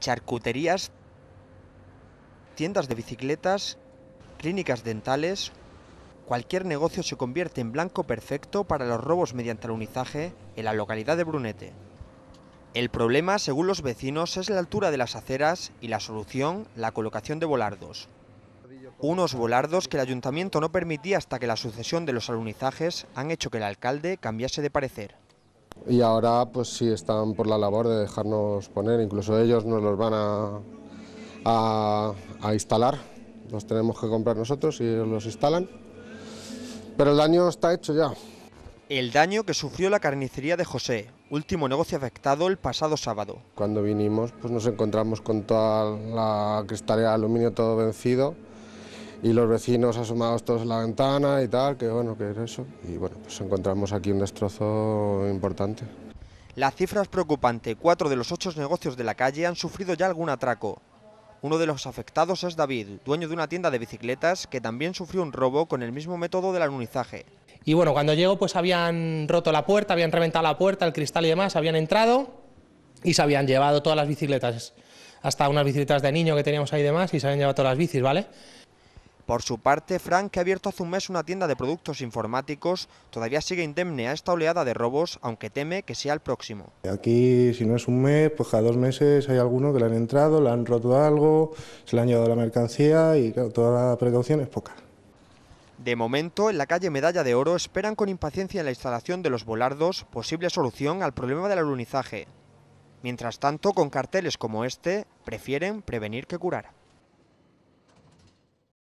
charcuterías, tiendas de bicicletas, clínicas dentales. Cualquier negocio se convierte en blanco perfecto para los robos mediante alunizaje en la localidad de Brunete. El problema, según los vecinos, es la altura de las aceras y la solución, la colocación de volardos. Unos volardos que el ayuntamiento no permitía hasta que la sucesión de los alunizajes han hecho que el alcalde cambiase de parecer. Y ahora pues sí están por la labor de dejarnos poner, incluso ellos nos los van a instalar, los tenemos que comprar nosotros y ellos los instalan. Pero el daño está hecho ya. El daño que sufrió la carnicería de José, último negocio afectado el pasado sábado. Cuando vinimos pues nos encontramos con toda la cristalería de aluminio todo vencido y los vecinos asomados todos a la ventana y tal, que bueno, que era eso. Y bueno, pues encontramos aquí un destrozo importante. La cifra es preocupante, 4 de los 8 negocios de la calle han sufrido ya algún atraco. Uno de los afectados es David, dueño de una tienda de bicicletas que también sufrió un robo con el mismo método del alunizaje. Y bueno, cuando llego pues habían roto la puerta, habían reventado la puerta, el cristal y demás, habían entrado y se habían llevado todas las bicicletas, hasta unas bicicletas de niño que teníamos ahí y demás, y se habían llevado todas las bicis, ¿vale? Por su parte, Fran, que ha abierto hace un mes una tienda de productos informáticos, todavía sigue indemne a esta oleada de robos, aunque teme que sea el próximo. Aquí, si no es un mes, pues cada 2 meses hay alguno que le han entrado, le han roto algo, se le han llevado la mercancía y claro, toda la precaución es poca. De momento, en la calle Medalla de Oro esperan con impaciencia la instalación de los volardos, posible solución al problema del alunizaje. Mientras tanto, con carteles como este, prefieren prevenir que curar.